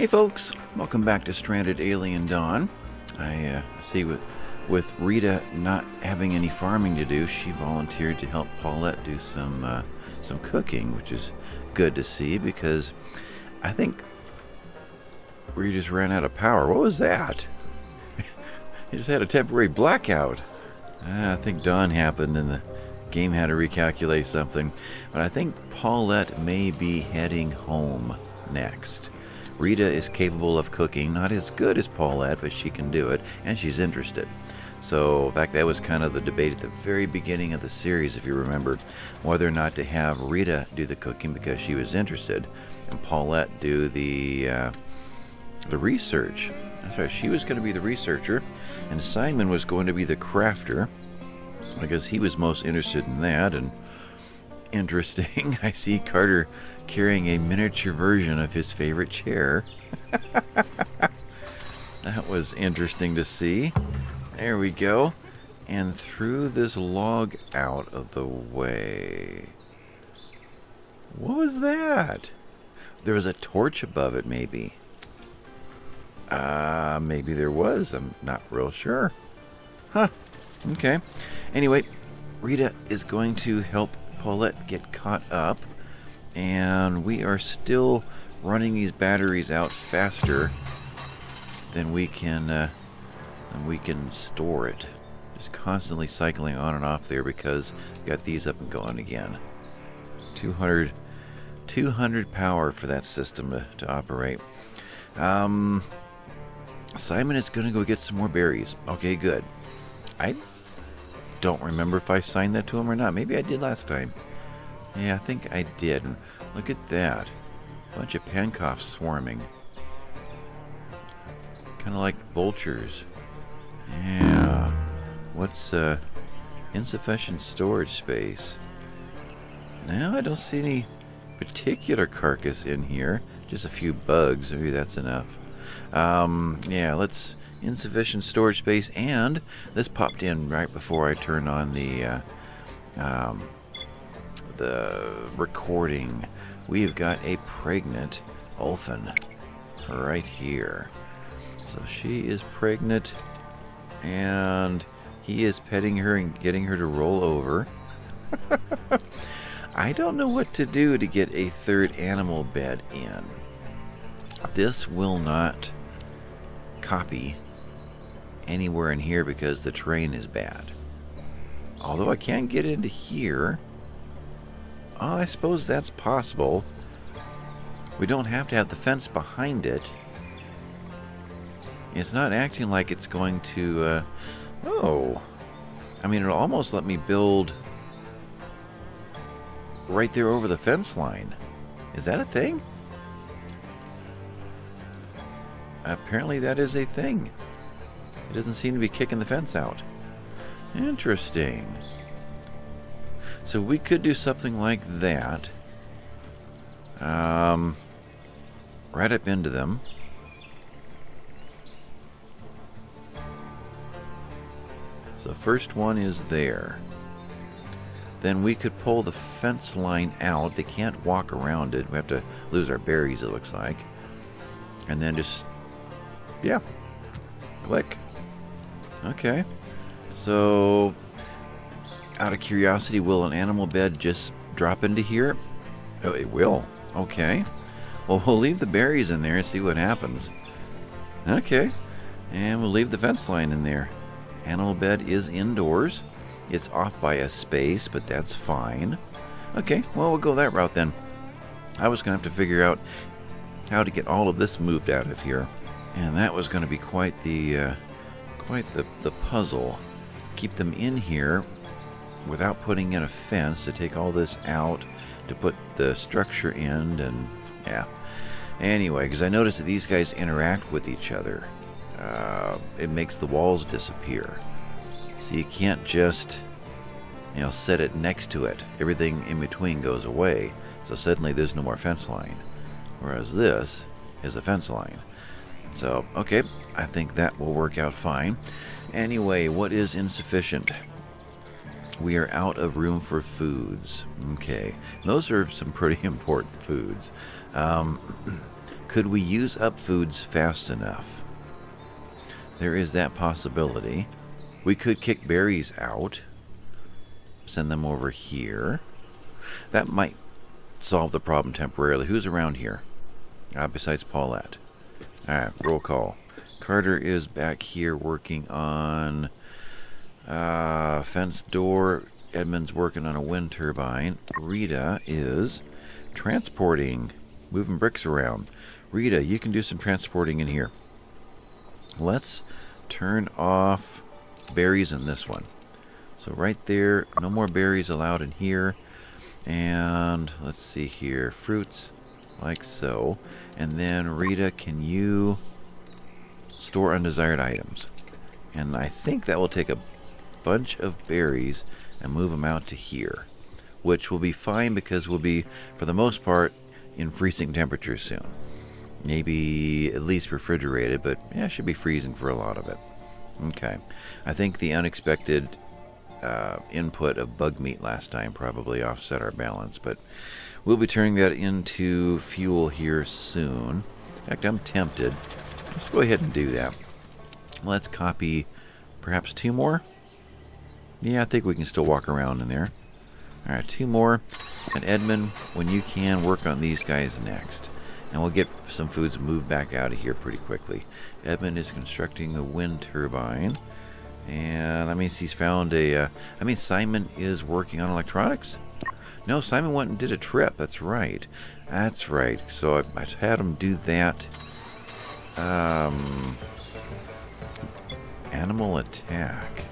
Hey folks, welcome back to Stranded: Alien Dawn. I see with Rita not having any farming to do, she volunteered to help Paulette do some cooking, which is good to see because I think we just ran out of power. What was that? You just had a temporary blackout. I think dawn happened and the game had to recalculate something. But I think Paulette may be heading home next. Rita is capable of cooking, not as good as Paulette, but she can do it, and she's interested. So, in fact, that was kind of the debate at the very beginning of the series, if you remember, whether or not to have Rita do the cooking because she was interested, and Paulette do the research. That's right, she was going to be the researcher, and Simon was going to be the crafter, because he was most interested in that, and interesting, I see Carter carrying a miniature version of his favorite chair. That was interesting to see. There we go. And threw this log out of the way. What was that? There was a torch above it, maybe. Maybe there was. I'm not real sure. Huh. Okay. Anyway, Rita is going to help Paulette get caught up. And we are still running these batteries out faster than we can store it. Just constantly cycling on and off there because we've got these up and going again. 200 power for that system to operate. Simon is going to go get some more berries. Okay, good. I don't remember if I signed that to him or not. Maybe I did last time. Yeah, I think I did. Look at that. Bunch of Pankovy swarming. Kind of like vultures. Yeah. What's, insufficient storage space? Now I don't see any particular carcass in here. Just a few bugs. Maybe that's enough. Yeah, let's... insufficient storage space, and this popped in right before I turned on the recording. We've got a pregnant Olfin right here. So she is pregnant and he is petting her and getting her to roll over. I don't know what to do to get a third animal bed in. This will not copy anywhere in here because the terrain is bad. Although I can get into here. Oh, I suppose that's possible. We don't have to have the fence behind it. It's not acting like it's going to... oh. I mean, it'll almost let me build right there over the fence line. Is that a thing? Apparently that is a thing. It doesn't seem to be kicking the fence out. Interesting. So we could do something like that. Right up into them. So first one is there. Then we could pull the fence line out. They can't walk around it. We have to lose our berries, it looks like. And then just, yeah, click. Okay. So... out of curiosity, will an animal bed just drop into here? Oh, it will. Okay. Well, we'll leave the berries in there and see what happens. Okay. And we'll leave the fence line in there. Animal bed is indoors. It's off by a space, but that's fine. Okay, well, we'll go that route then. I was going to have to figure out how to get all of this moved out of here. And that was going to be quite the puzzle. Keep them in here without putting in a fence, to take all this out, to put the structure in, and yeah. Anyway, because I noticed that these guys interact with each other. It makes the walls disappear. So you can't just, you know, set it next to it. Everything in between goes away. So suddenly there's no more fence line. Whereas this is a fence line. So, okay, I think that will work out fine. Anyway, what is insufficient? We are out of room for foods. Okay, those are some pretty important foods. Could we use up foods fast enough? There is that possibility. We could kick berries out. Send them over here. That might solve the problem temporarily. Who's around here? Besides Paulette. Alright, roll call. Carter is back here working on fence door. Edmund's working on a wind turbine. Rita is transporting, moving bricks around. Rita, you can do some transporting in here. Let's turn off berries in this one. So right there, no more berries allowed in here. And let's see here, fruits, like so. And then Rita, can you store undesired items? And I think that will take a bunch of berries and move them out to here, which will be fine because we'll be, for the most part, in freezing temperatures soon. Maybe at least refrigerated, but yeah, it should be freezing for a lot of it. Okay, I think the unexpected input of bug meat last time probably offset our balance, but we'll be turning that into fuel here soon. In fact, I'm tempted. Let's go ahead and do that. Let's copy perhaps two more. Yeah, I think we can still walk around in there. Alright, two more. And Edmund, when you can, work on these guys next. And we'll get some foods moved back out of here pretty quickly. Edmund is constructing the wind turbine. And that means he's found a... I mean, Simon is working on electronics? No, Simon went and did a trip. That's right. That's right. So I had him do that. Animal attack.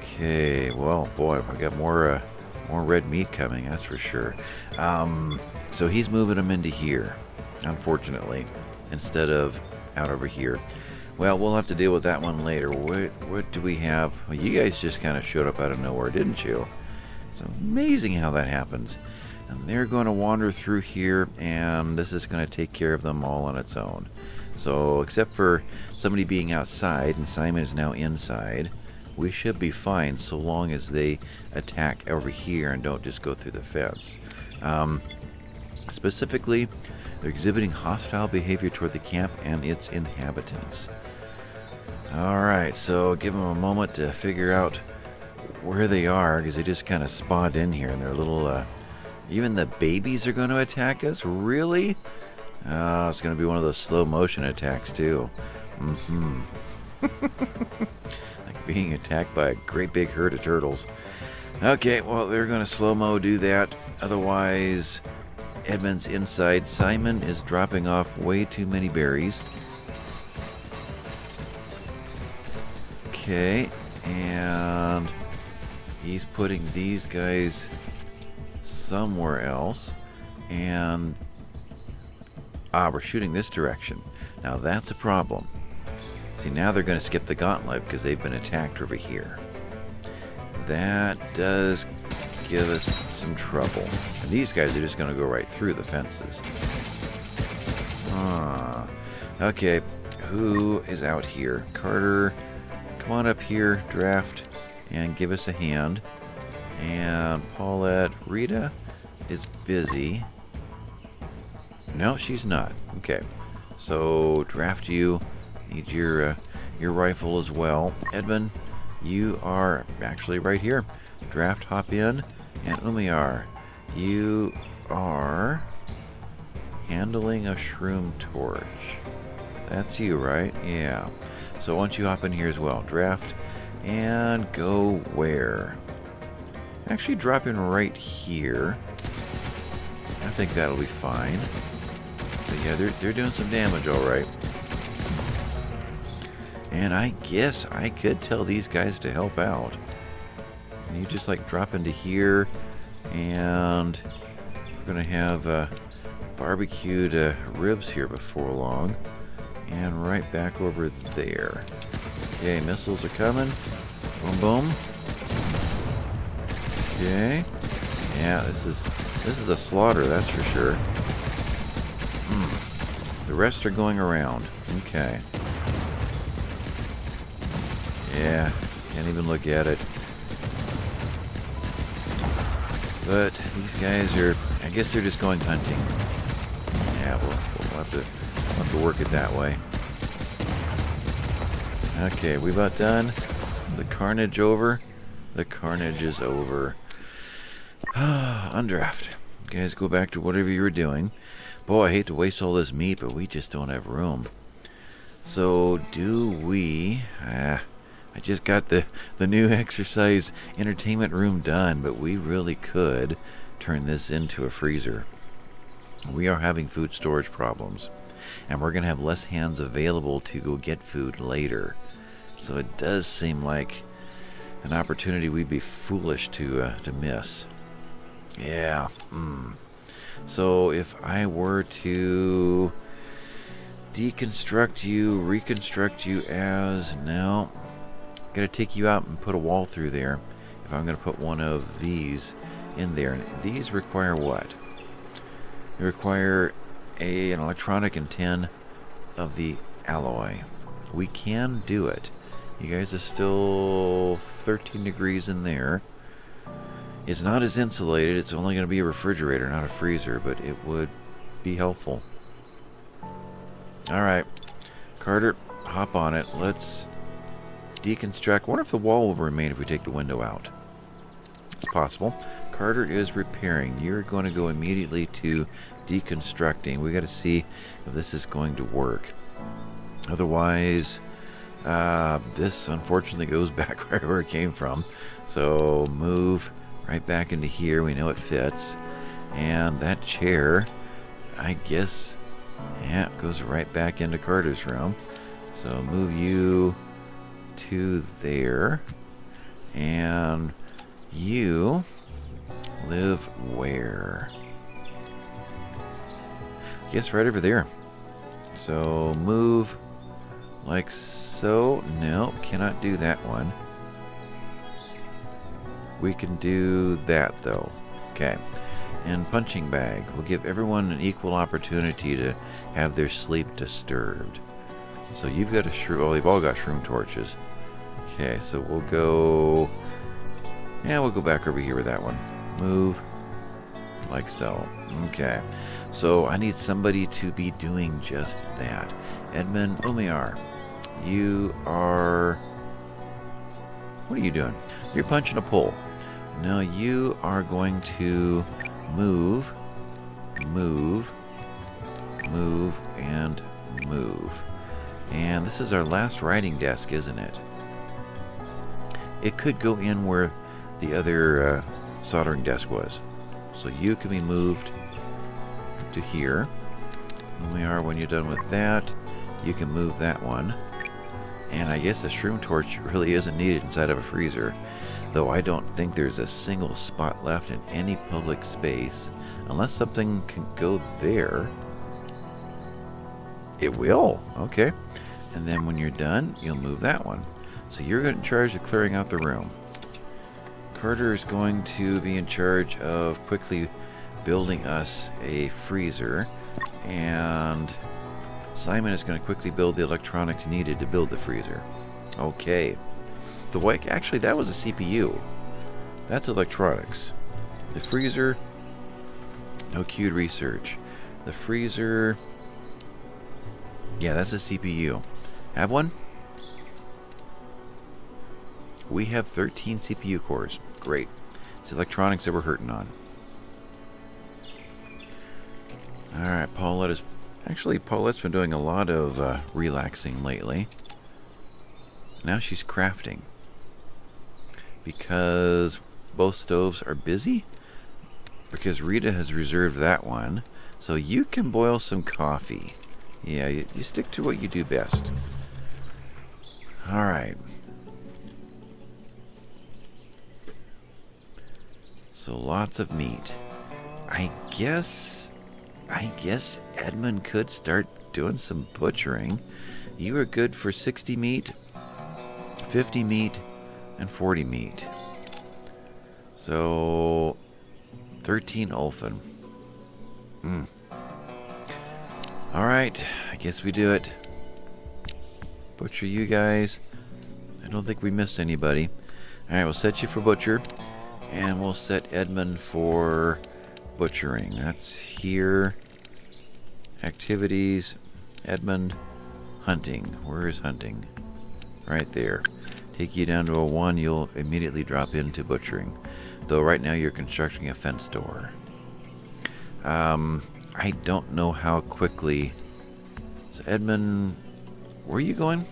Okay, well, boy, I got more red meat coming, that's for sure. So he's moving them into here, unfortunately, instead of out over here. Well, we'll have to deal with that one later. What do we have? Well, you guys just kind of showed up out of nowhere, didn't you? It's amazing how that happens. And they're going to wander through here, and this is going to take care of them all on its own. So, except for somebody being outside, and Simon is now inside, we should be fine so long as they attack over here and don't just go through the fence. Specifically, they're exhibiting hostile behavior toward the camp and its inhabitants. Alright, so give them a moment to figure out where they are, because they just kind of spawned in here and they're a little... even the babies are going to attack us? Really? It's going to be one of those slow motion attacks too. Like being attacked by a great big herd of turtles. Okay, well, they're going to slow-mo do that. Otherwise, Edmund's inside. Simon is dropping off way too many berries. Okay, and he's putting these guys somewhere else. And, we're shooting this direction. Now that's a problem. See, now they're going to skip the gauntlet because they've been attacked over here. That does give us some trouble. And these guys are just going to go right through the fences. Okay, who is out here? Carter, come on up here, draft, and give us a hand. And Paulette, Rita is busy. No, she's not. Okay, so draft you. Need your rifle as well. Edmund, you are actually right here. Draft, hop in. And Umiar, you are handling a shroom torch. That's you, right? Yeah. So once you hop in here as well, draft and go where? Actually drop in right here. I think that'll be fine. But yeah, they're doing some damage, all right. And I guess I could tell these guys to help out. And you just like drop into here, and we're gonna have barbecued ribs here before long, and right back over there. Okay, missiles are coming. Boom, boom. Okay. Yeah, this is a slaughter, that's for sure. The rest are going around. Okay. Yeah, can't even look at it. But these guys are, I guess they're just going hunting. Yeah, we'll I'll have to work it that way. Okay, we about done. The carnage over. The carnage is over. Undraft. You guys go back to whatever you were doing. Boy, I hate to waste all this meat, but we just don't have room. So do we... I just got the new exercise entertainment room done, but we really could turn this into a freezer. We are having food storage problems, and we're going to have less hands available to go get food later. So it does seem like an opportunity we'd be foolish to miss. Yeah. So if I were to deconstruct you, reconstruct you as... No. I'm going to take you out and put a wall through there. If I'm going to put one of these in there. And these require what? They require an electronic and 10 of the alloy. We can do it. You guys are still 13 degrees in there. It's not as insulated. It's only going to be a refrigerator, not a freezer, but it would be helpful. Alright. Carter, hop on it. Let's deconstruct. I wonder if the wall will remain if we take the window out. It's possible. Carter is repairing. You're going to go immediately to deconstructing. We got to see if this is going to work. Otherwise, this unfortunately goes back right where it came from. So move right back into here. We know it fits. And that chair, I guess, yeah, goes right back into Carter's room. So move you to there. And you live where? I guess right over there. So move like so. No, cannot do that one. We can do that though. Okay. And punching bag. We'll give everyone an equal opportunity to have their sleep disturbed. So you've got a shroom. Oh, they've all got shroom torches. Okay, so we'll go... Yeah, we'll go back over here with that one. Move. Like so. Okay. So I need somebody to be doing just that. Edmund Omiar, you are... What are you doing? You're punching a pole. Now you are going to... Move, move, move, and move. And this is our last writing desk, isn't it? It could go in where the other soldering desk was. So you can be moved to here. And we are, when you're done with that, you can move that one. And I guess the shroom torch really isn't needed inside of a freezer. Though I don't think there's a single spot left in any public space. Unless something can go there. It will. Okay. And then when you're done, you'll move that one. So you're going to charge of clearing out the room. Carter is going to be in charge of quickly building us a freezer. And Simon is going to quickly build the electronics needed to build the freezer. Okay. The white, actually, that was a CPU. That's electronics. The freezer, no queued research. The freezer, yeah, that's a CPU. Have one? We have 13 CPU cores. Great. It's electronics that we're hurting on. All right, Paulette is... Actually, Paulette's been doing a lot of relaxing lately. Now she's crafting. Because both stoves are busy? Because Rita has reserved that one. So you can boil some coffee. Yeah, you stick to what you do best. Alright. So lots of meat. I guess Edmund could start doing some butchering. You are good for 60 meat, 50 meat, and 40 meat. So 13 Olfin. Alright, I guess we do it. Butcher you guys. I don't think we missed anybody. Alright, we'll set you for butcher. And we'll set Edmund for butchering. That's here. Activities, Edmund, hunting. Where is hunting? Right there. Take you down to a 1, you'll immediately drop into butchering. Though right now you're constructing a fence door. I don't know how quickly... So Edmund, where are you going?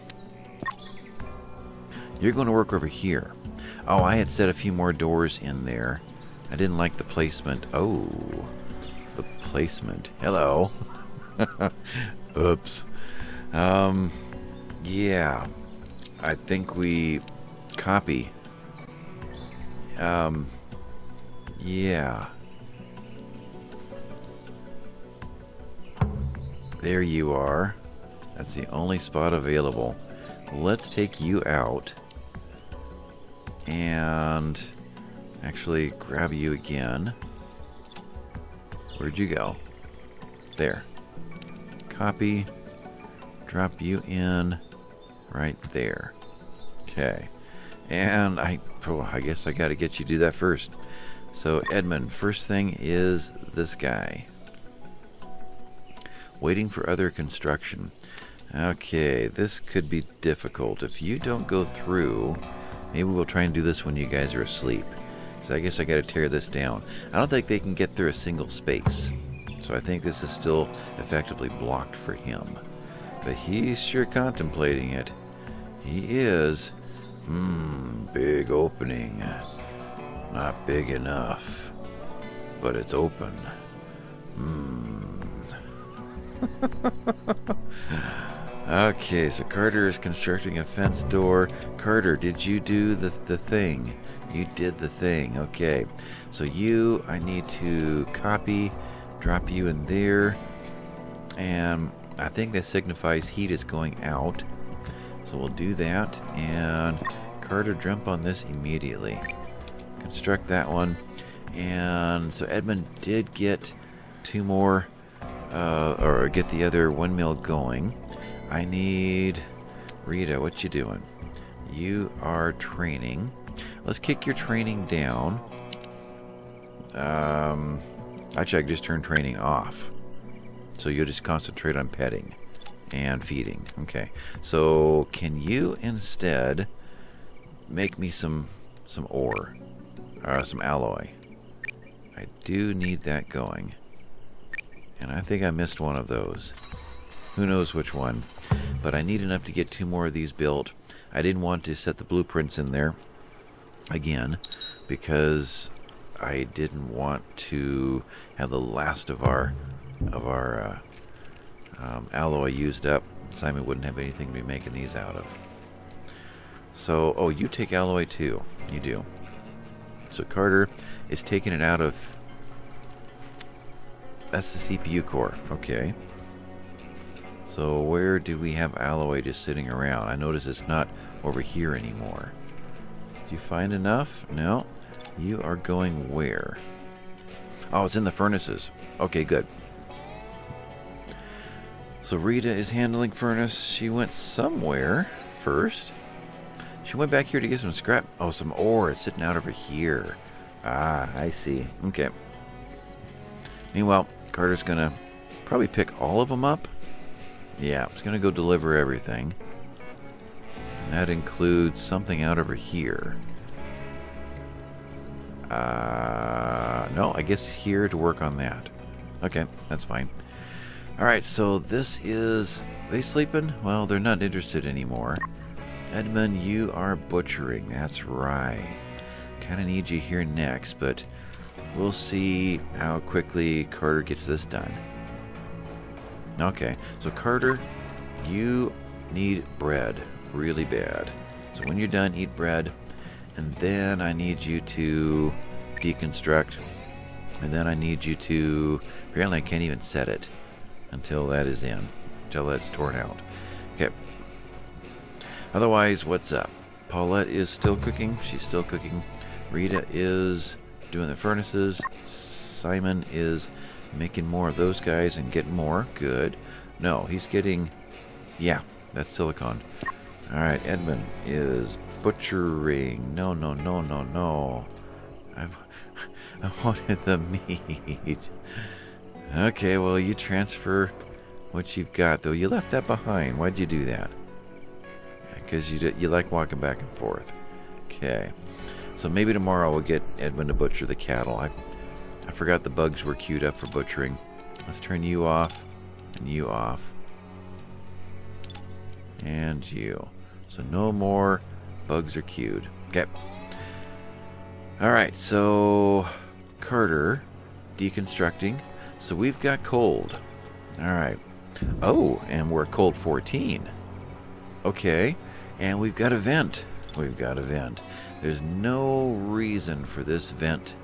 You're going to work over here. Oh, I had set a few more doors in there. I didn't like the placement. Oh, the placement. Hello. Oops. Yeah. I think we copy. Yeah. There you are. That's the only spot available. Let's take you out. And actually grab you again. Where'd you go? There. Copy. Drop you in right there. Okay. And I guess I gotta get you to do that first. So Edmund, first thing is this guy. Waiting for other construction. Okay, this could be difficult. If you don't go through, maybe we'll try and do this when you guys are asleep. So I guess I gotta tear this down. I don't think they can get through a single space. So I think this is still effectively blocked for him. But he's sure contemplating it. He is. Big opening. Not big enough. But it's open. Okay, so Carter is constructing a fence door. Carter, did you do the thing? You did the thing. Okay. So you, I need to copy, drop you in there. And I think that signifies heat is going out. So we'll do that. And Carter, jump on this immediately. Construct that one. And so Edmund did get 2 more... or get the other windmill going. I need... Rita, what you doing? You are training. Let's kick your training down. Actually, I can just turn training off. So you'll just concentrate on petting and feeding. Okay. So can you instead make me some ore? Some alloy. I do need that going. And I think I missed one of those. Who knows which one. But I need enough to get 2 more of these built. I didn't want to set the blueprints in there again because I didn't want to have the last of our alloy used up. Simon wouldn't have anything to be making these out of. So, oh, you take alloy too. You do. So Carter is taking it out of... That's the CPU core. Okay. So where do we have alloy just sitting around? I notice it's not over here anymore. Did you find enough? No. You are going where? Oh, it's in the furnaces. Okay, good. So Rita is handling furnace. She went somewhere first. She went back here to get some scrap. Oh, some ore. It's sitting out over here. Ah, I see. Okay. Meanwhile, Carter's going to probably pick all of them up. Yeah, he's going to go deliver everything. And that includes something out over here. No, I guess here to work on that. Okay, that's fine. Alright, so this is... Are they sleeping? Well, they're not interested anymore. Edmund, you are butchering. That's right. Kind of need you here next, but... We'll see how quickly Carter gets this done. Okay, so Carter, you need bread really bad. So when you're done, eat bread. And then I need you to deconstruct. And then I need you to... Apparently I can't even set it until that is in. Until that's torn out. Okay. Otherwise, what's up? Paulette is still cooking. She's still cooking. Rita is... doing the furnaces. Simon is making more of those guys and getting more. Good. No, he's getting... Yeah, that's silicon. Alright, Edmund is butchering. No, no, no, no, no. I wanted the meat. Okay, well, you transfer what you've got, though. You left that behind. Why'd you do that? Because you like walking back and forth. Okay. So maybe tomorrow we'll get Edwin to butcher the cattle. I forgot the bugs were queued up for butchering. Let's turn you off and you off. And you. So no more bugs are queued. Okay. Alright, so Carter deconstructing. So we've got cold. Alright. Oh, and we're cold 14. Okay. And we've got a vent. We've got a vent. There's no reason for this vent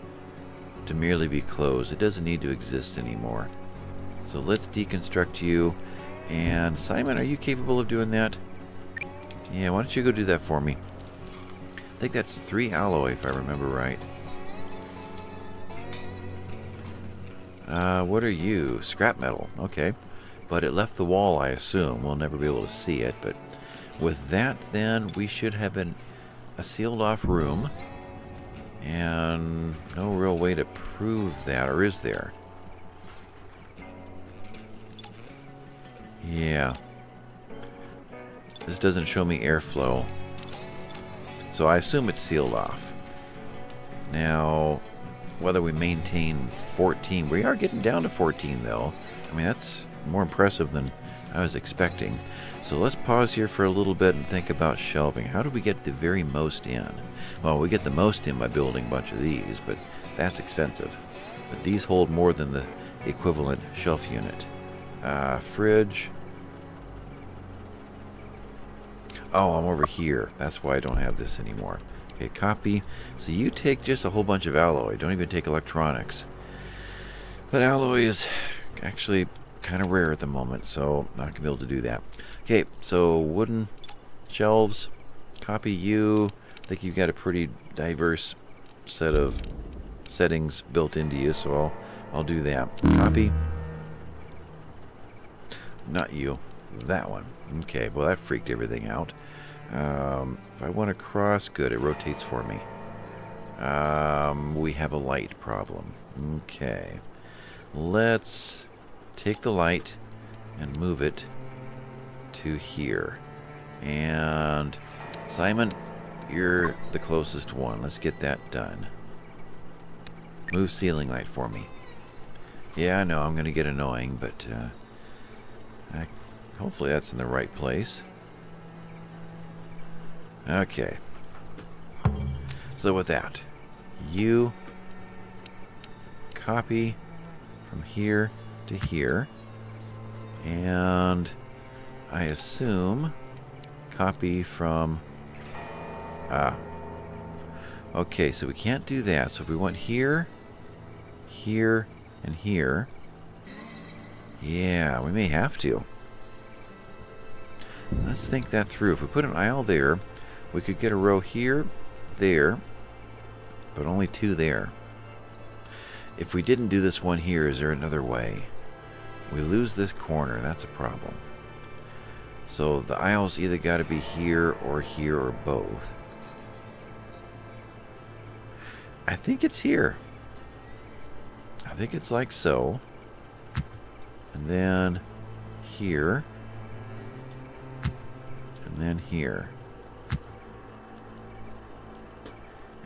to merely be closed. It doesn't need to exist anymore. So let's deconstruct you. And Simon, are you capable of doing that? Yeah, why don't you go do that for me? I think that's 3 alloy if I remember right. What are you? Scrap metal. Okay. But it left the wall, I assume. We'll never be able to see it. But with that, then, we should have been a sealed-off room. And no real way to prove that, or is there? Yeah. This doesn't show me airflow. So I assume it's sealed off. Now, whether we maintain 14... We are getting down to 14, though. I mean, that's more impressive than I was expecting. So let's pause here for a little bit and think about shelving. How do we get the very most in? Well, we get the most in by building a bunch of these, but that's expensive. But these hold more than the equivalent shelf unit. Fridge. Oh, I'm over here. That's why I don't have this anymore. Okay, copy. So you take just a whole bunch of alloy. Don't even take electronics. But alloy is actually kind of rare at the moment, so I'm not going to be able to do that. Okay, so wooden shelves. Copy you. I think you've got a pretty diverse set of settings built into you, so I'll do that. Copy. Not you. That one. Okay, well that freaked everything out. If I want to cross, good, it rotates for me. We have a light problem. Okay. Let's take the light and move it to here. And Simon, you're the closest one. Let's get that done. Move ceiling light for me. Yeah, I know I'm going to get annoying, but hopefully that's in the right place. Okay. So with that, you copy from here to here. And I assume copy from... okay, so we can't do that. So if we want here, here, and here... Yeah, we may have to. Let's think that through. If we put an aisle there, we could get a row here, there, but only 2 there. If we didn't do this one here, is there another way? We lose this corner. That's a problem. So the aisle's either got to be here or both. I think it's here. I think it's like so. And then here. And then here.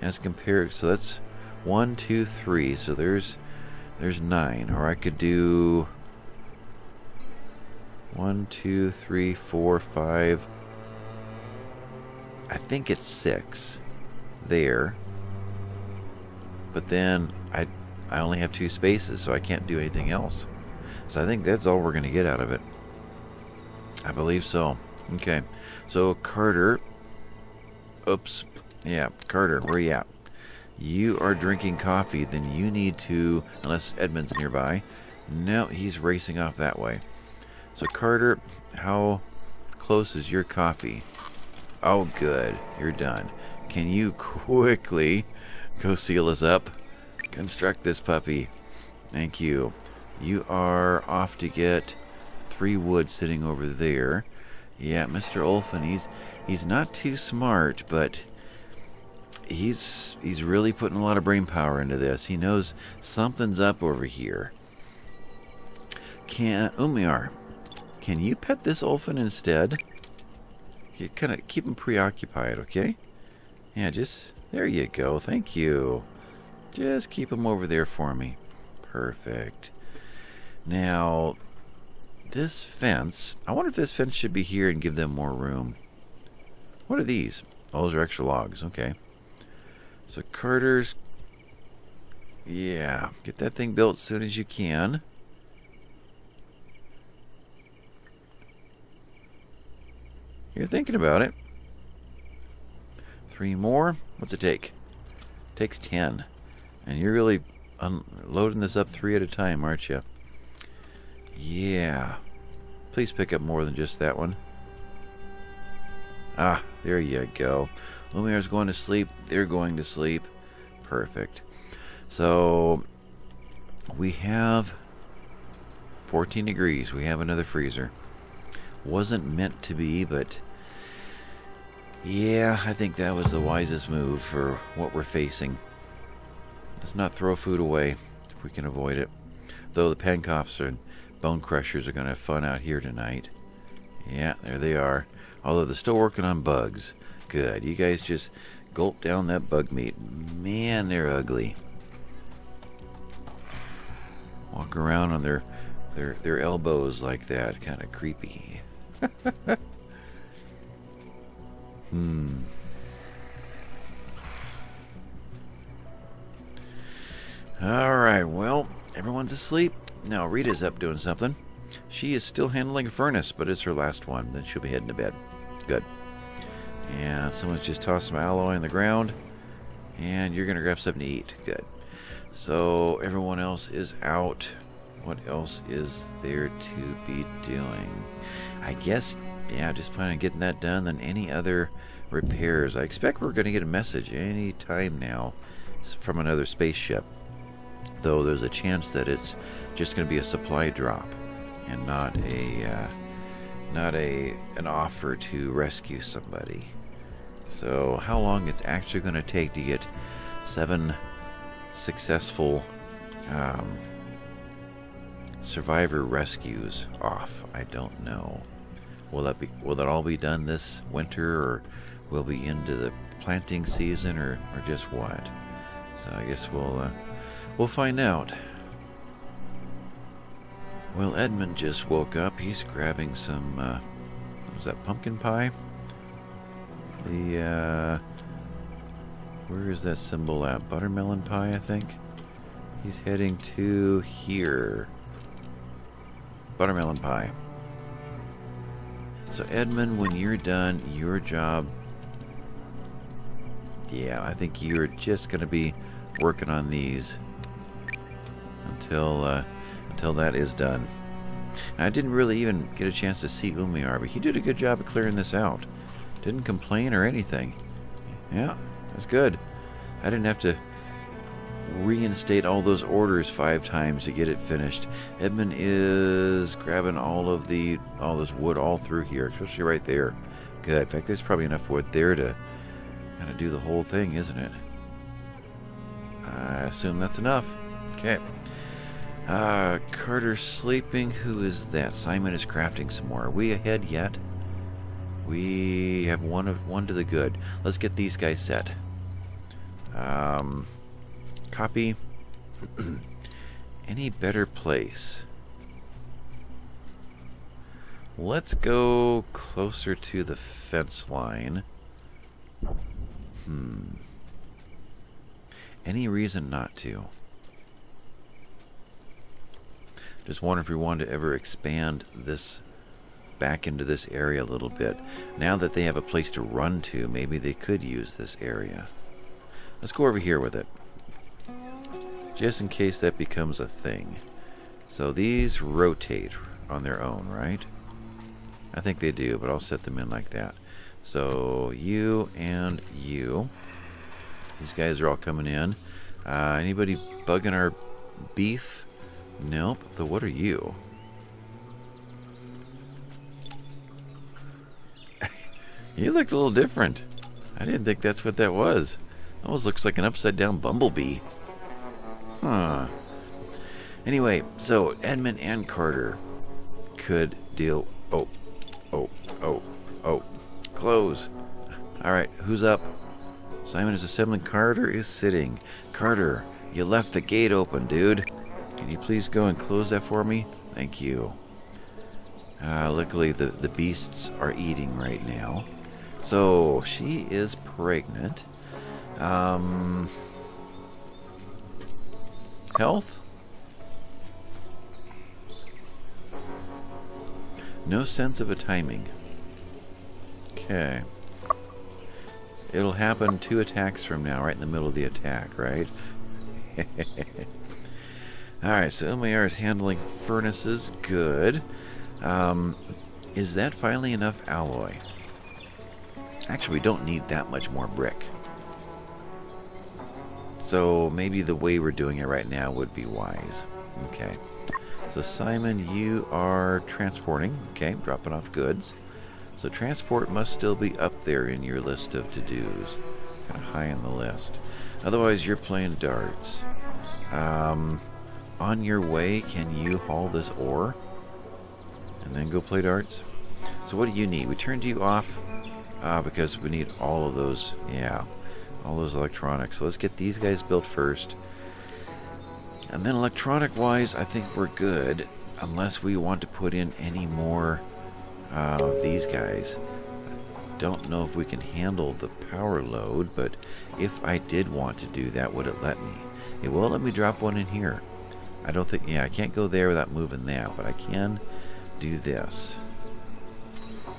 As compared, so that's 1, 2, 3. So there's 9. Or I could do 1, 2, 3, 4, 5. I think it's 6 there. But then I only have 2 spaces, so I can't do anything else. So I think that's all we're going to get out of it. I believe so. Okay, so Carter, oops, yeah, Carter, where you at? You are drinking coffee, then you need to, unless Edmund's nearby. No, he's racing off that way. So Carter, how close is your coffee? Oh, good, you're done. Can you quickly go seal us up? Construct this puppy. Thank you. You are off to get 3 wood sitting over there. Yeah, Mr. Olfin, he's not too smart, but he's really putting a lot of brain power into this. He knows something's up over here. Umiar, Can you pet this Olfin instead? You kind of keep him preoccupied, okay? Yeah, just... There you go. Thank you. Just keep him over there for me. Perfect. Now, this fence... I wonder if this fence should be here and give them more room. What are these? Oh, those are extra logs. Okay. So, Carter's... Yeah. Get that thing built as soon as you can. You're thinking about it. 3 more. What's it take? It takes 10. And you're really loading this up 3 at a time, aren't you? Yeah. Please pick up more than just that one. Ah, there you go. Lumiere's going to sleep. They're going to sleep. Perfect. So, we have 14 degrees. We have another freezer. Wasn't meant to be, but... Yeah, I think that was the wisest move for what we're facing. Let's not throw food away if we can avoid it. Though the Pankovs and Bonecrushers are going to have fun out here tonight. Yeah, there they are. Although they're still working on bugs. Good. You guys just gulp down that bug meat. Man, they're ugly. Walk around on their elbows like that. Kind of creepy. Alright, well, everyone's asleep. Now Rita's up doing something. She is still handling a furnace, but it's her last one. Then she'll be heading to bed. Good. And someone's just tossed some alloy on the ground. And you're going to grab something to eat. Good. So everyone else is out. What else is there to be doing? I guess... Yeah, just plan on getting that done than any other repairs. I expect we're going to get a message any time now from another spaceship. Though there's a chance that it's just going to be a supply drop and not a an offer to rescue somebody. So how long it's actually going to take to get 7 successful survivor rescues off, I don't know. Will that all be done this winter, or will we into the planting season, or just what? So I guess we'll find out. Well, Edmund just woke up. He's grabbing some what was that, pumpkin pie? The where is that symbol at? Buttermelon pie, I think. He's heading to here. Buttermelon pie. So Edmund, when you're done your job, yeah, I think you're just going to be working on these until that is done. And I didn't really even get a chance to see Umiar, but he did a good job of clearing this out. Didn't complain or anything. Yeah, that's good. I didn't have to reinstate all those orders 5 times to get it finished. Edmund is grabbing all this wood all through here, especially right there. Good. In fact, there's probably enough wood there to kind of do the whole thing, isn't it? I assume that's enough. Okay. Carter's sleeping. Who is that? Simon is crafting some more. Are we ahead yet? We have one to the good. Let's get these guys set. Copy. Any better place? Let's go closer to the fence line. Any reason not to? Just wonder if we wanted to ever expand this back into this area a little bit. Now that they have a place to run to, maybe they could use this area. Let's go over here with it. Just in case that becomes a thing. So these rotate on their own, right? I think they do, but I'll set them in like that. So you and you. These guys are all coming in. Anybody bugging our beef? Nope. Though what are you? You looked a little different. I didn't think that's what that was. Almost looks like an upside down bumblebee. Anyway, so Edmund and Carter could deal Oh. Close. Alright, who's up? Simon is assembling. Carter is sitting. Carter, you left the gate open, dude. Can you please go and close that for me? Thank you. Luckily, the beasts are eating right now. So, she is pregnant. Health? No sense of a timing. Okay. It'll happen 2 attacks from now, right in the middle of the attack, right? Alright, so Umayr is handling furnaces. Good. Is that finally enough alloy? Actually, we don't need that much more brick. So maybe the way we're doing it right now would be wise. Okay. So Simon, you are transporting. Okay, dropping off goods. So transport must still be up there in your list of to-dos. Kind of high on the list. Otherwise, you're playing darts. On your way, can you haul this ore? And then go play darts? So what do you need? We turned you off because we need all of those, yeah, all those electronics. So let's get these guys built first. And then electronic-wise, I think we're good, unless we want to put in any more of these guys. I don't know if we can handle the power load, but if I did want to do that, would it let me? It won't let me drop one in here. I don't think, yeah, I can't go there without moving that, but I can do this.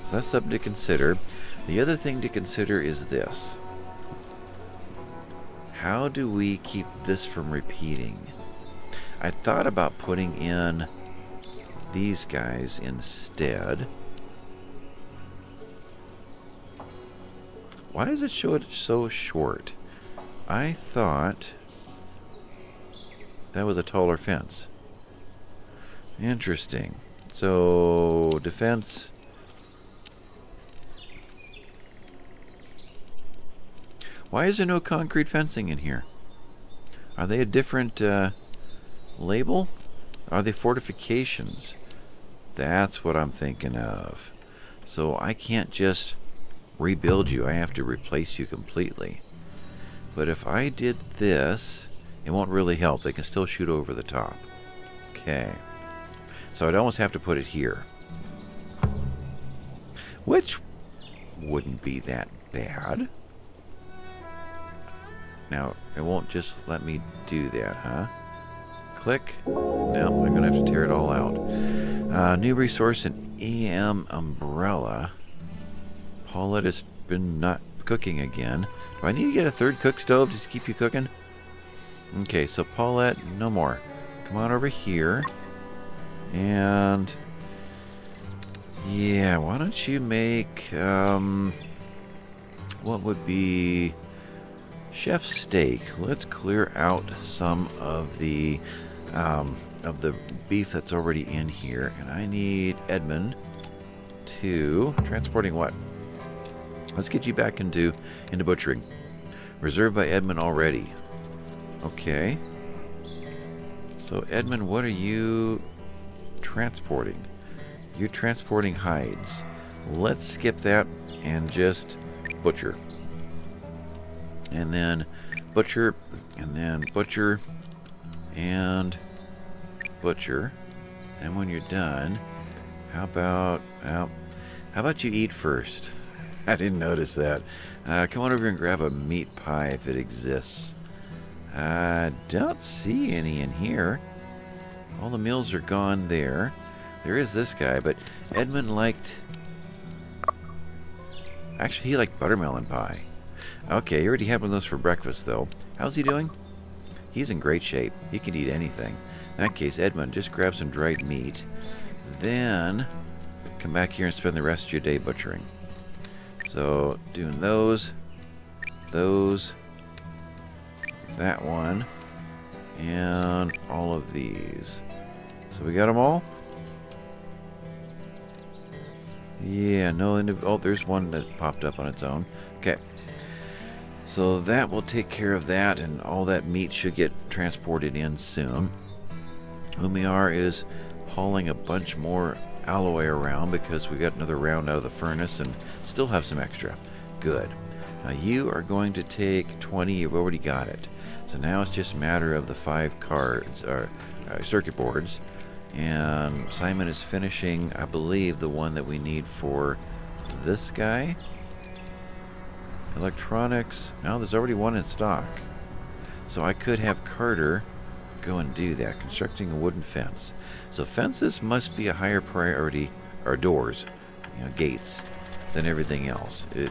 So that's something to consider. The other thing to consider is this. How do we keep this from repeating? I thought about putting in these guys instead. Why does it show it so short? I thought that was a taller fence. Interesting. So, defense. Why is there no concrete fencing in here? Are they a different label? Are they fortifications? That's what I'm thinking of. So I can't just rebuild you. I have to replace you completely. But if I did this, it won't really help. They can still shoot over the top. Okay. So I'd almost have to put it here. Which wouldn't be that bad. Now, it won't just let me do that, huh? Click. No, I'm going to have to tear it all out. New resource, an EM umbrella. Paulette has been not cooking again. Do I need to get a third cook stove just to keep you cooking? Okay, so Paulette, no more. Come on over here. And, yeah, why don't you make, what would be chef's steak? Let's clear out some of the beef that's already in here. And I need Edmund to, transporting what? Let's get you back into butchering. Reserved by Edmund already. Okay. So, Edmund, what are you transporting? You're transporting hides. Let's skip that and just butcher. And then butcher, and then butcher, and butcher. And when you're done, how about you eat first? I didn't notice that. Come on over and grab a meat pie if it exists. I don't see any in here. All the meals are gone there. There is this guy, but Edmund liked... Actually, he liked buttermelon pie. Okay, he already had one of those for breakfast, though. How's he doing? He's in great shape. He can eat anything. In that case, Edmund, just grab some dried meat. Then, come back here and spend the rest of your day butchering. So, doing those, that one, and all of these. So we got them all? Yeah, no, oh, there's one that popped up on its own. Okay. So that will take care of that, and all that meat should get transported in soon. Umayr is hauling a bunch more alloy around because we got another round out of the furnace and still have some extra. Good. Now you are going to take 20. You've already got it. So now it's just a matter of the 5 cards, or circuit boards. And Simon is finishing, I believe, the one that we need for this guy. Electronics. Now there's already one in stock. So I could have Carter go and do that. Constructing a wooden fence. So fences must be a higher priority, or doors, you know, gates, than everything else. It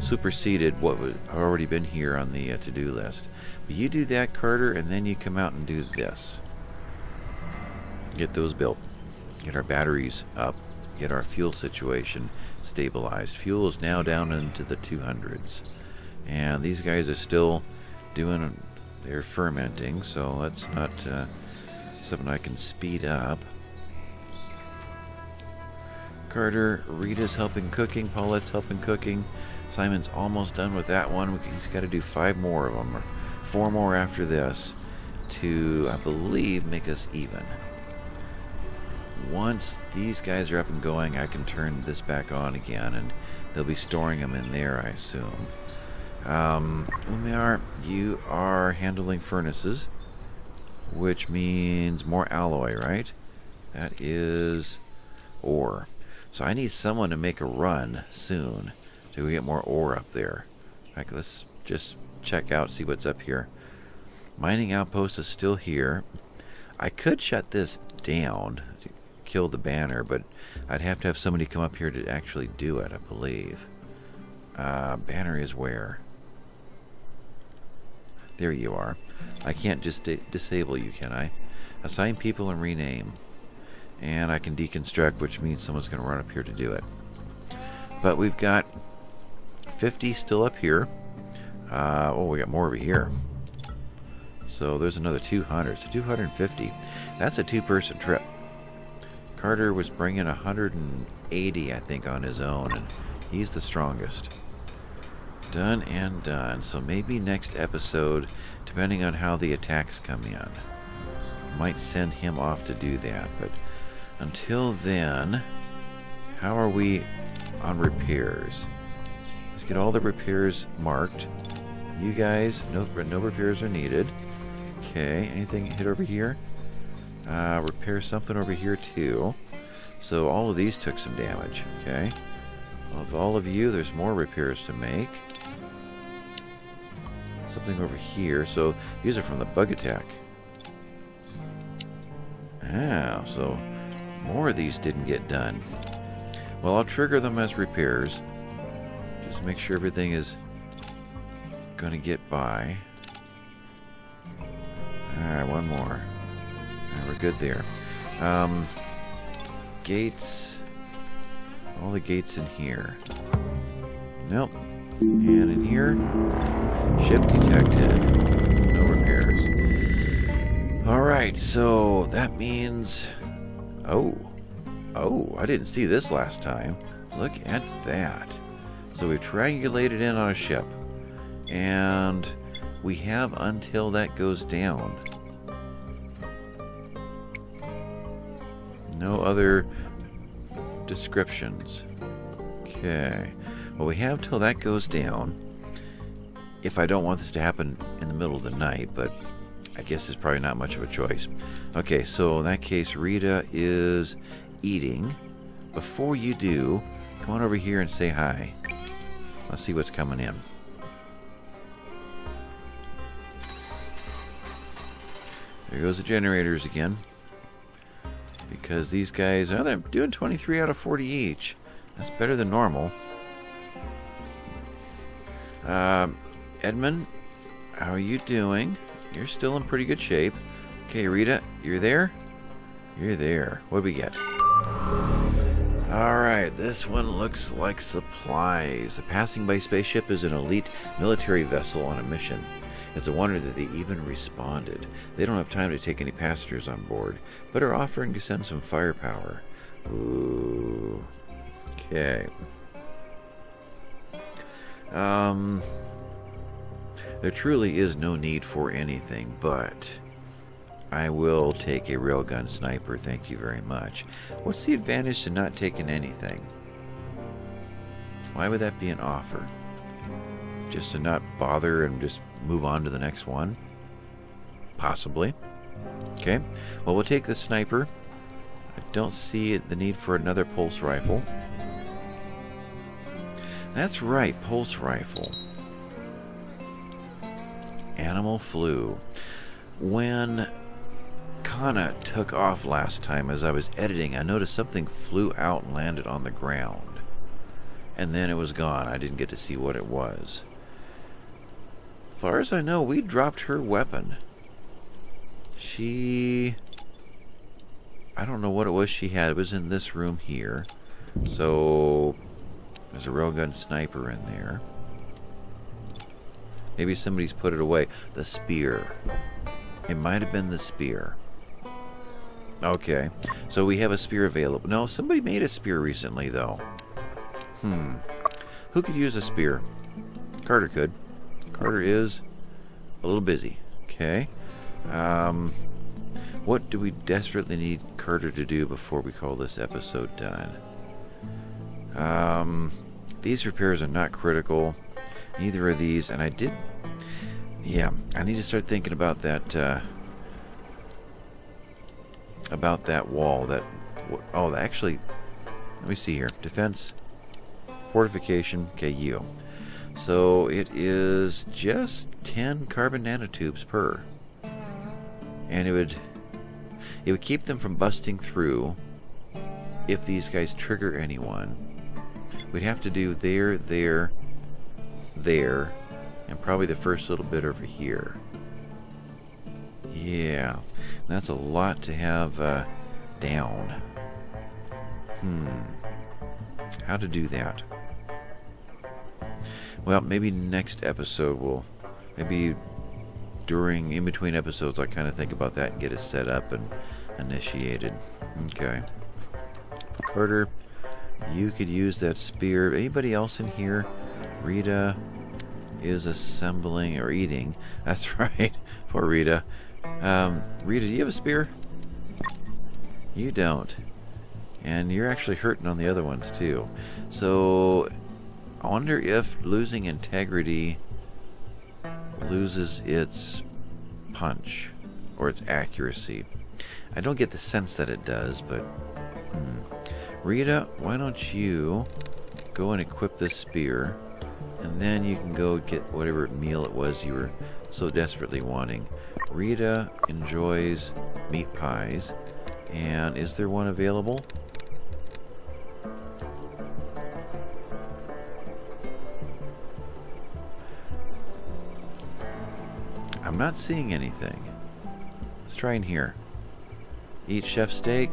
superseded what was already been here on the to-do list. But you do that, Carter, and then you come out and do this. Get those built. Get our batteries up. Get our fuel situation stabilized. Fuel is now down into the 200s. And these guys are still doing their fermenting, so that's not something I can speed up. Carter, Rita's helping cooking. Paulette's helping cooking. Simon's almost done with that one. He's got to do 5 more of them, or 4 more after this to, I believe, make us even. Once these guys are up and going, I can turn this back on again, and they'll be storing them in there, I assume. Umiar, you are handling furnaces, which means more alloy, right? That is ore. So I need someone to make a run soon to get more ore up there. In fact, let's just check out, see what's up here. Mining outpost is still here. I could shut this down, kill the banner, but I'd have to have somebody come up here to actually do it, I believe. Banner is where? There you are. I can't just disable you, can I? Assign people and rename. And I can deconstruct, which means someone's going to run up here to do it. But we've got 50 still up here. Oh, we got more over here. So there's another 200. So 250. That's a 2-person trip. Carter was bringing 180, I think, on his own, and he's the strongest. Done and done. So maybe next episode, depending on how the attacks come in, might send him off to do that. But until then, how are we on repairs? Let's get all the repairs marked. You guys, no repairs are needed. Okay, anything hit over here? Repair something over here too. So all of these took some damage. Okay, of all of you, there's more repairs to make. Something over here. So these are from the bug attack. Ah, so more of these didn't get done. Well, I'll trigger them as repairs. Just make sure everything is gonna get by. All right, one more. We're good there. Gates. All the gates in here. Nope. And in here. Ship detected. No repairs. Alright, so that means... Oh, I didn't see this last time. Look at that. So we've triangulated in on a ship. And we have until that goes down. No other descriptions. Okay. Well, we have till that goes down. If I don't want this to happen in the middle of the night, but I guess it's probably not much of a choice. Okay, so in that case, Rita is eating. Before you do, come on over here and say hi. Let's see what's coming in. There goes the generators again. Because these guys, they're doing 23 out of 40 each. That's better than normal. Edmund, how are you doing? You're still in pretty good shape. Okay, Rita, you're there? You're there. What do we get? Alright, this one looks like supplies. The passing by spaceship is an elite military vessel on a mission. It's a wonder that they even responded. They don't have time to take any passengers on board, but are offering to send some firepower. Ooh. Okay. There truly is no need for anything, but I will take a railgun sniper, thank you very much. What's the advantage to not taking anything? Why would that be an offer? Just to not bother and just move on to the next one? Possibly. Okay, well, we'll take the sniper. I don't see the need for another pulse rifle. That's right, pulse rifle. Animal flu. When Kana took off last time, as I was editing, I noticed something flew out and landed on the ground. And then it was gone. I didn't get to see what it was. As far as I know, we dropped her weapon. She... I don't know what it was she had. It was in this room here. So... there's a railgun sniper in there. Maybe somebody's put it away. The spear. It might have been the spear. Okay. So we have a spear available. No, somebody made a spear recently, though. Hmm. Who could use a spear? Carter could. Carter is a little busy. Okay. What do we desperately need Carter to do before we call this episode done? These repairs are not critical. Neither are these, and I did... yeah, I need to start thinking about that wall, that... oh, actually, let me see here. Defense, fortification, KU. So it is just 10 carbon nanotubes per. And it would keep them from busting through if these guys trigger anyone. We'd have to do there, and probably the first little bit over here. Yeah, that's a lot to have down. How to do that? Well, maybe next episode we'll... maybe during, in between episodes, I kind of think about that and get it set up and initiated. Okay. Carter, you could use that spear. Anybody else in here? Rita is assembling or eating. That's right. Poor Rita. Rita, do you have a spear? You don't. And you're actually hurting on the other ones too. So I wonder if losing integrity loses its punch or its accuracy. I don't get the sense that it does, but Rita, why don't you go and equip this spear? And then you can go get whatever meal it was you were so desperately wanting. Rita enjoys meat pies. And is there one available? I'm not seeing anything. Let's try in here. Eat chef steak.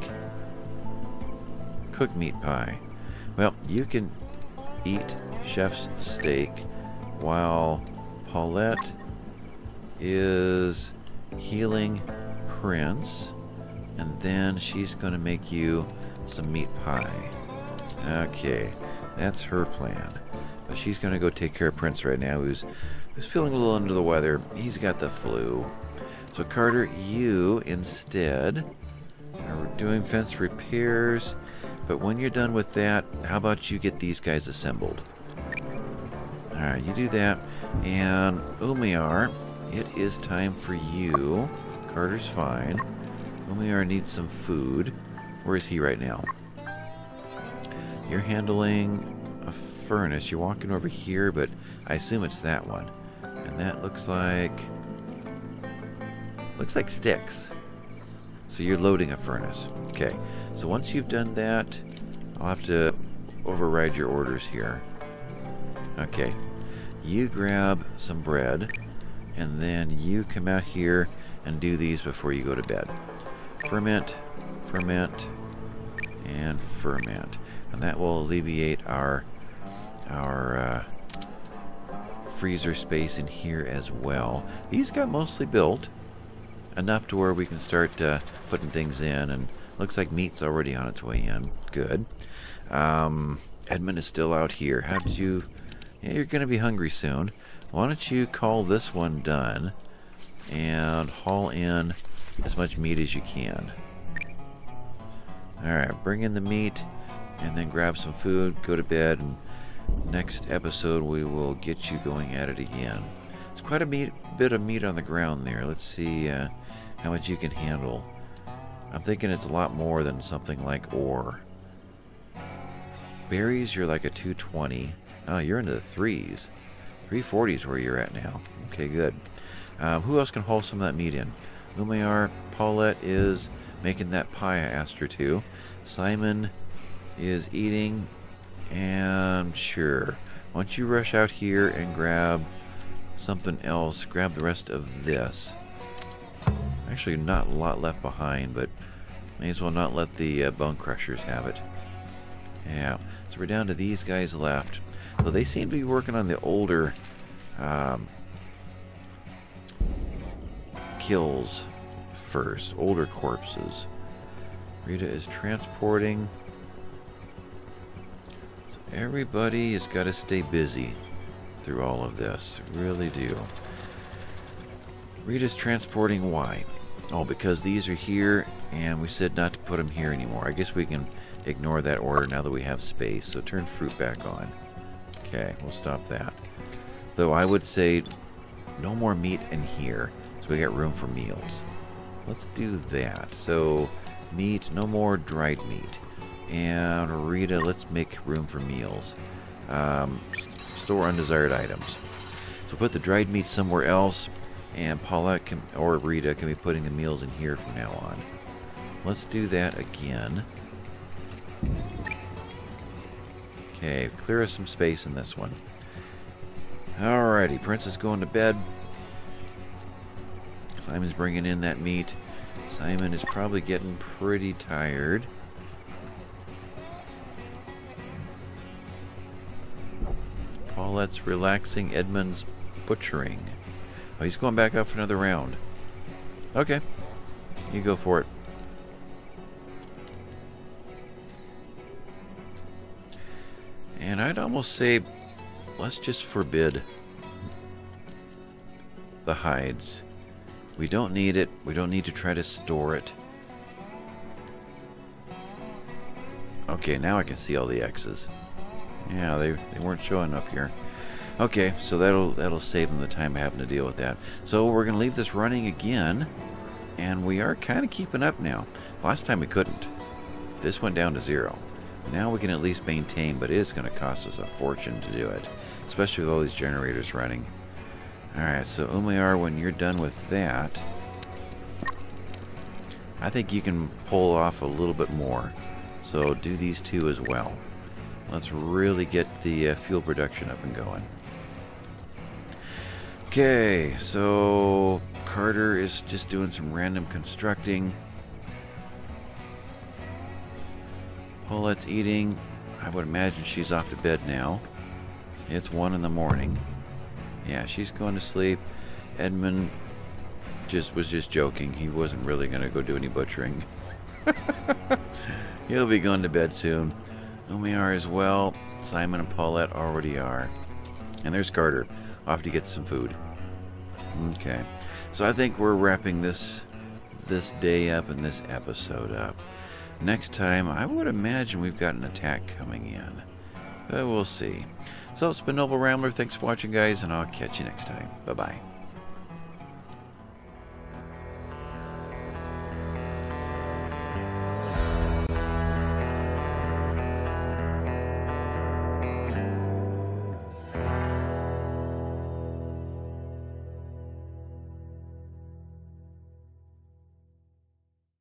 Cook meat pie. Well, you can eat chef's steak while Paulette is healing Prince, and then she's gonna make you some meat pie. Okay, that's her plan. But she's gonna go take care of Prince right now, who's feeling a little under the weather. He's got the flu. So Carter, you instead are doing fence repairs. But when you're done with that, how about you get these guys assembled? Alright, you do that. And Umiar, it is time for you. Carter's fine. Umiar needs some food. Where is he right now? You're handling a furnace. You're walking over here, but I assume it's that one. And that looks like... looks like sticks. So you're loading a furnace. Okay. So once you've done that, I'll have to override your orders here. Okay. You grab some bread, and then you come out here and do these before you go to bed. Ferment, ferment, and ferment. And that will alleviate our freezer space in here as well. These got mostly built, enough to where we can start putting things in, and looks like meat's already on its way in. Good. Edmund is still out here. How did you... yeah, you're going to be hungry soon. Why don't you call this one done and haul in as much meat as you can. Alright, bring in the meat and then grab some food, go to bed, and next episode we will get you going at it again. It's quite a bit of meat on the ground there. Let's see how much you can handle. I'm thinking it's a lot more than something like ore. Berries, you're like a 220. Oh, you're into the 3s. 340s where you're at now. Okay, good. Who else can haul some of that meat in? Lumayar, Paulette is making that pie I asked her to. Simon is eating. And sure, why don't you rush out here and grab something else. Grab the rest of this. Actually, not a lot left behind, but may as well not let the Bonecrushers have it. Yeah, so we're down to these guys left. Though they seem to be working on the older kills first, older corpses. Rita is transporting. So everybody has got to stay busy through all of this. Really do. Rita's transporting why? Oh, because these are here, and we said not to put them here anymore. I guess we can ignore that order now that we have space. So turn fruit back on. Okay, we'll stop that. Though I would say no more meat in here, so we got room for meals. Let's do that. So meat, no more dried meat. And Rita, let's make room for meals. Store undesired items. So put the dried meat somewhere else, and Paulette can, or Rita can be putting the meals in here from now on. Let's do that again. Okay, clear us some space in this one. Alrighty, Prince is going to bed. Simon's bringing in that meat. Simon is probably getting pretty tired. Paulette's relaxing. Edmund's butchering. Oh, he's going back up for another round. Okay. You go for it. And I'd almost say, let's just forbid the hides. We don't need it. We don't need to try to store it. Okay, now I can see all the X's. Yeah, they weren't showing up here. Okay, so that'll save them the time of having to deal with that. So we're going to leave this running again, and we are kind of keeping up now. Last time we couldn't. This went down to 0. Now we can at least maintain, but it is going to cost us a fortune to do it, especially with all these generators running. Alright, so Umayar, when you're done with that, I think you can pull off a little bit more. So do these two as well. Let's really get the fuel production up and going. Okay, so Carter is just doing some random constructing. Paulette's eating. I would imagine she's off to bed now. It's 1 in the morning. Yeah, she's going to sleep. Edmund was just joking. He wasn't really going to go do any butchering. He'll be going to bed soon. Umayar as well. Simon and Paulette already are. And there's Carter, off to get some food. Okay, so I think we're wrapping this day up and this episode up. Next time, I would imagine we've got an attack coming in. But we'll see. So it's been Noble Rambler. Thanks for watching, guys, and I'll catch you next time. Bye-bye.